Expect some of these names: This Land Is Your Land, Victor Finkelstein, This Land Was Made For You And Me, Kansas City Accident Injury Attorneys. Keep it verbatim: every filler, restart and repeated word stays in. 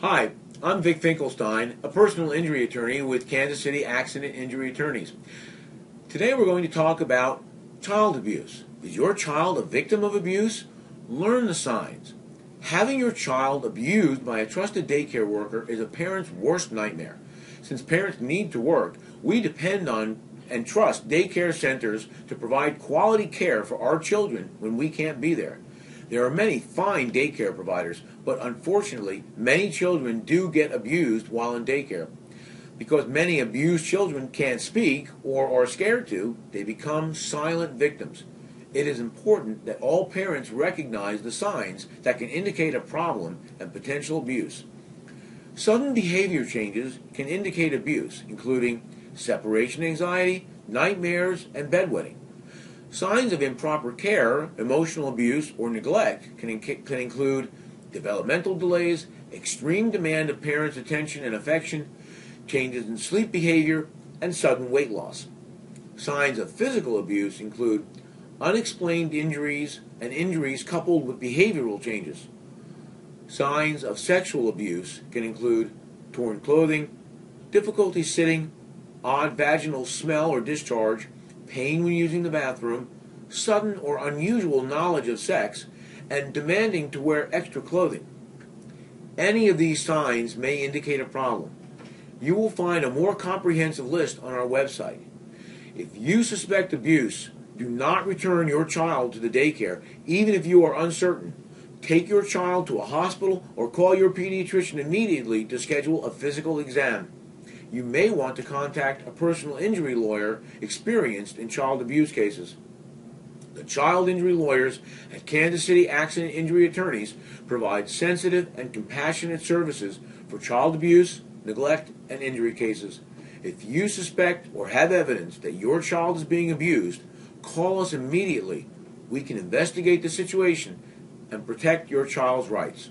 Hi, I'm Vic Finkelstein, a personal injury attorney with Kansas City Accident Injury Attorneys. Today we're going to talk about child abuse. Is your child a victim of abuse? Learn the signs. Having your child abused by a trusted daycare worker is a parent's worst nightmare. Since parents need to work, we depend on and trust daycare centers to provide quality care for our children when we can't be there. There are many fine daycare providers, but unfortunately, many children do get abused while in daycare. Because many abused children can't speak or are scared to, they become silent victims. It is important that all parents recognize the signs that can indicate a problem and potential abuse. Sudden behavior changes can indicate abuse, including separation anxiety, nightmares, and bedwetting. Signs of improper care, emotional abuse, or neglect can, in can include developmental delays, extreme demand of parents' attention and affection, changes in sleep behavior, and sudden weight loss. Signs of physical abuse include unexplained injuries and injuries coupled with behavioral changes. Signs of sexual abuse can include torn clothing, difficulty sitting, odd vaginal smell or discharge, pain when using the bathroom, sudden or unusual knowledge of sex, and demanding to wear extra clothing. Any of these signs may indicate a problem. You will find a more comprehensive list on our website. If you suspect abuse, do not return your child to the daycare, even if you are uncertain. Take your child to a hospital or call your pediatrician immediately to schedule a physical exam. You may want to contact a personal injury lawyer experienced in child abuse cases. The child injury lawyers at Kansas City Accident Injury Attorneys provide sensitive and compassionate services for child abuse, neglect, and injury cases. If you suspect or have evidence that your child is being abused, call us immediately. We can investigate the situation and protect your child's rights.